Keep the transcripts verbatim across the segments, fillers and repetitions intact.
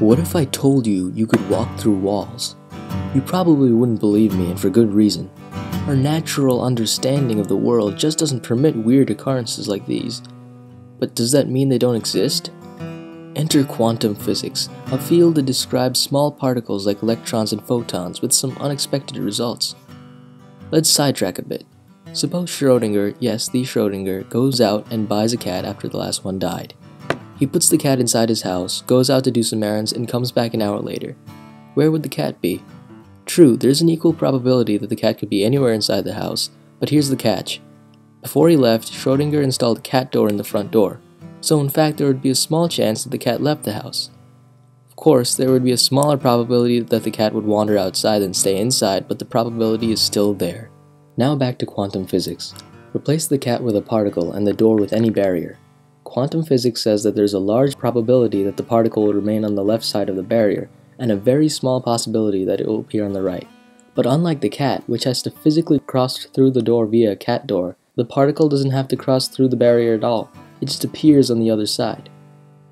What if I told you you could walk through walls? You probably wouldn't believe me, and for good reason. Our natural understanding of the world just doesn't permit weird occurrences like these. But does that mean they don't exist? Enter quantum physics, a field that describes small particles like electrons and photons with some unexpected results. Let's sidetrack a bit. Suppose Schrödinger, yes, the Schrödinger, goes out and buys a cat after the last one died. He puts the cat inside his house, goes out to do some errands, and comes back an hour later. Where would the cat be? True, there's an equal probability that the cat could be anywhere inside the house, but here's the catch. Before he left, Schrödinger installed a cat door in the front door, so in fact there would be a small chance that the cat left the house. Of course, there would be a smaller probability that the cat would wander outside than stay inside, but the probability is still there. Now back to quantum physics. Replace the cat with a particle and the door with any barrier. Quantum physics says that there's a large probability that the particle will remain on the left side of the barrier, and a very small possibility that it will appear on the right. But unlike the cat, which has to physically cross through the door via a cat door, the particle doesn't have to cross through the barrier at all, it just appears on the other side.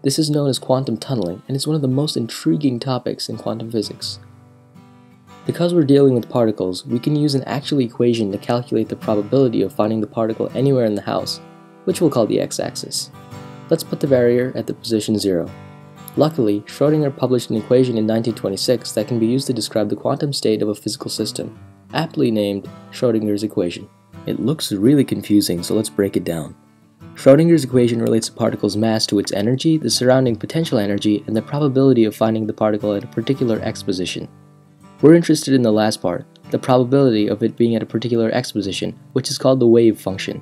This is known as quantum tunneling, and it's one of the most intriguing topics in quantum physics. Because we're dealing with particles, we can use an actual equation to calculate the probability of finding the particle anywhere in the house, which we'll call the x-axis. Let's put the barrier at the position zero. Luckily, Schrödinger published an equation in nineteen twenty-six that can be used to describe the quantum state of a physical system, aptly named Schrödinger's equation. It looks really confusing, so let's break it down. Schrödinger's equation relates a particle's mass to its energy, the surrounding potential energy, and the probability of finding the particle at a particular x position. We're interested in the last part, the probability of it being at a particular x position, which is called the wave function.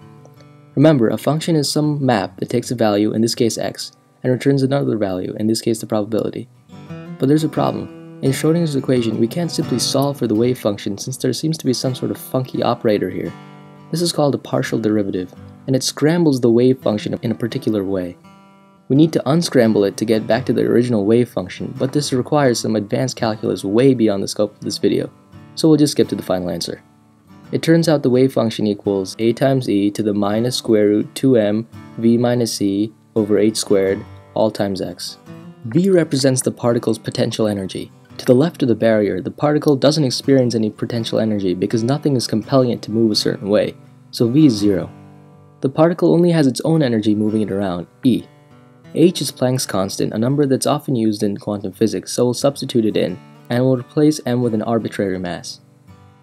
Remember, a function is some map that takes a value, in this case x, and returns another value, in this case the probability. But there's a problem. In Schrödinger's equation, we can't simply solve for the wave function since there seems to be some sort of funky operator here. This is called a partial derivative, and it scrambles the wave function in a particular way. We need to unscramble it to get back to the original wave function, but this requires some advanced calculus way beyond the scope of this video, so we'll just skip to the final answer. It turns out the wave function equals a times e to the minus square root two m v minus e over h squared, all times x. V represents the particle's potential energy. To the left of the barrier, the particle doesn't experience any potential energy because nothing is compelling it to move a certain way, so v is zero. The particle only has its own energy moving it around, e. H is Planck's constant, a number that's often used in quantum physics, so we'll substitute it in, and we'll replace m with an arbitrary mass.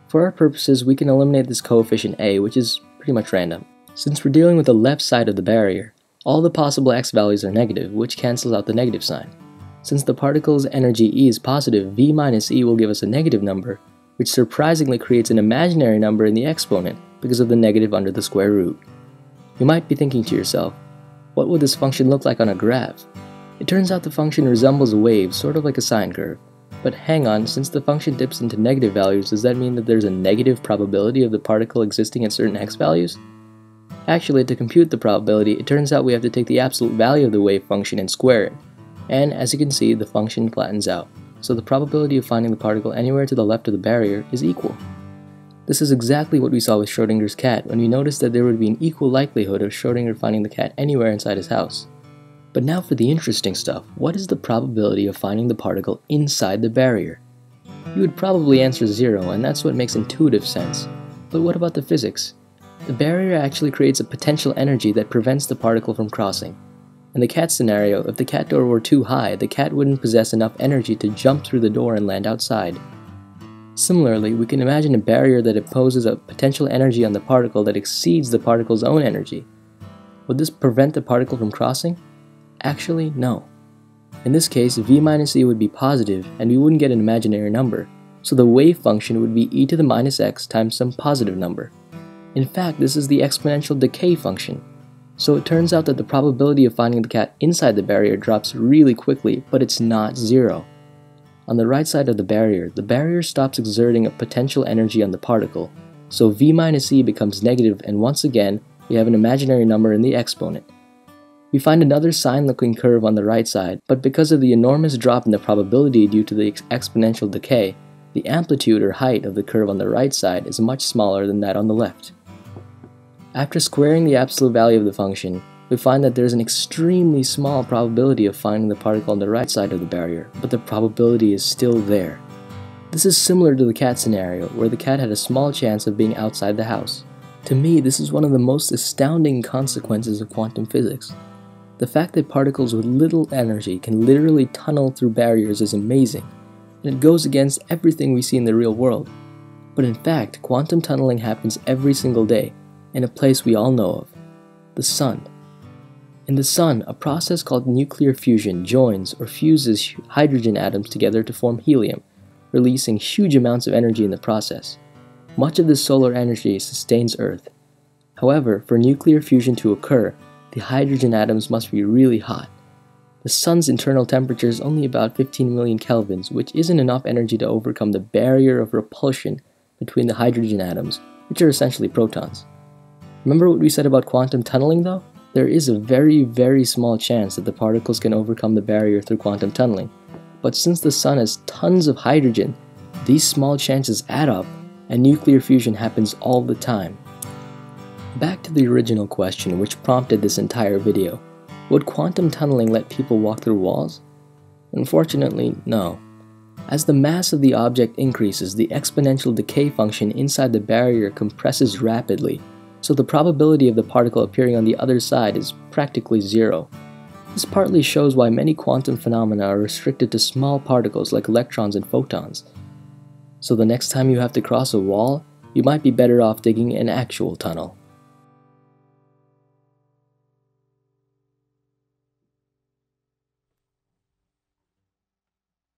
For our purposes, we can eliminate this coefficient a, which is pretty much random. Since we're dealing with the left side of the barrier, all the possible x values are negative, which cancels out the negative sign. Since the particle's energy e is positive, v minus e will give us a negative number, which surprisingly creates an imaginary number in the exponent because of the negative under the square root. You might be thinking to yourself, what would this function look like on a graph? It turns out the function resembles a wave, sort of like a sine curve. But hang on, since the function dips into negative values, does that mean that there's a negative probability of the particle existing at certain x values? Actually, to compute the probability, it turns out we have to take the absolute value of the wave function and square it. And as you can see, the function flattens out, so the probability of finding the particle anywhere to the left of the barrier is equal. This is exactly what we saw with Schrödinger's cat when we noticed that there would be an equal likelihood of Schrödinger finding the cat anywhere inside his house. But now for the interesting stuff, what is the probability of finding the particle inside the barrier? You would probably answer zero, and that's what makes intuitive sense. But what about the physics? The barrier actually creates a potential energy that prevents the particle from crossing. In the cat scenario, if the cat door were too high, the cat wouldn't possess enough energy to jump through the door and land outside. Similarly, we can imagine a barrier that imposes a potential energy on the particle that exceeds the particle's own energy. Would this prevent the particle from crossing? Actually, no. In this case, v minus e would be positive, and we wouldn't get an imaginary number, so the wave function would be e to the minus x times some positive number. In fact, this is the exponential decay function. So it turns out that the probability of finding the cat inside the barrier drops really quickly, but it's not zero. On the right side of the barrier, the barrier stops exerting a potential energy on the particle, so v minus e becomes negative, and once again, we have an imaginary number in the exponent. We find another sine-looking curve on the right side, but because of the enormous drop in the probability due to the ex exponential decay, the amplitude or height of the curve on the right side is much smaller than that on the left. After squaring the absolute value of the function, we find that there is an extremely small probability of finding the particle on the right side of the barrier, but the probability is still there. This is similar to the cat scenario, where the cat had a small chance of being outside the house. To me, this is one of the most astounding consequences of quantum physics. The fact that particles with little energy can literally tunnel through barriers is amazing, and it goes against everything we see in the real world. But in fact, quantum tunneling happens every single day, in a place we all know of: the sun. In the sun, a process called nuclear fusion joins or fuses hydrogen atoms together to form helium, releasing huge amounts of energy in the process. Much of this solar energy sustains Earth. However, for nuclear fusion to occur, the hydrogen atoms must be really hot. The sun's internal temperature is only about fifteen million kelvins, which isn't enough energy to overcome the barrier of repulsion between the hydrogen atoms, which are essentially protons. Remember what we said about quantum tunneling though? There is a very, very small chance that the particles can overcome the barrier through quantum tunneling. But since the sun has tons of hydrogen, these small chances add up, and nuclear fusion happens all the time. Back to the original question which prompted this entire video: would quantum tunneling let people walk through walls? Unfortunately, no. As the mass of the object increases, the exponential decay function inside the barrier compresses rapidly, so the probability of the particle appearing on the other side is practically zero. This partly shows why many quantum phenomena are restricted to small particles like electrons and photons. So the next time you have to cross a wall, you might be better off digging an actual tunnel.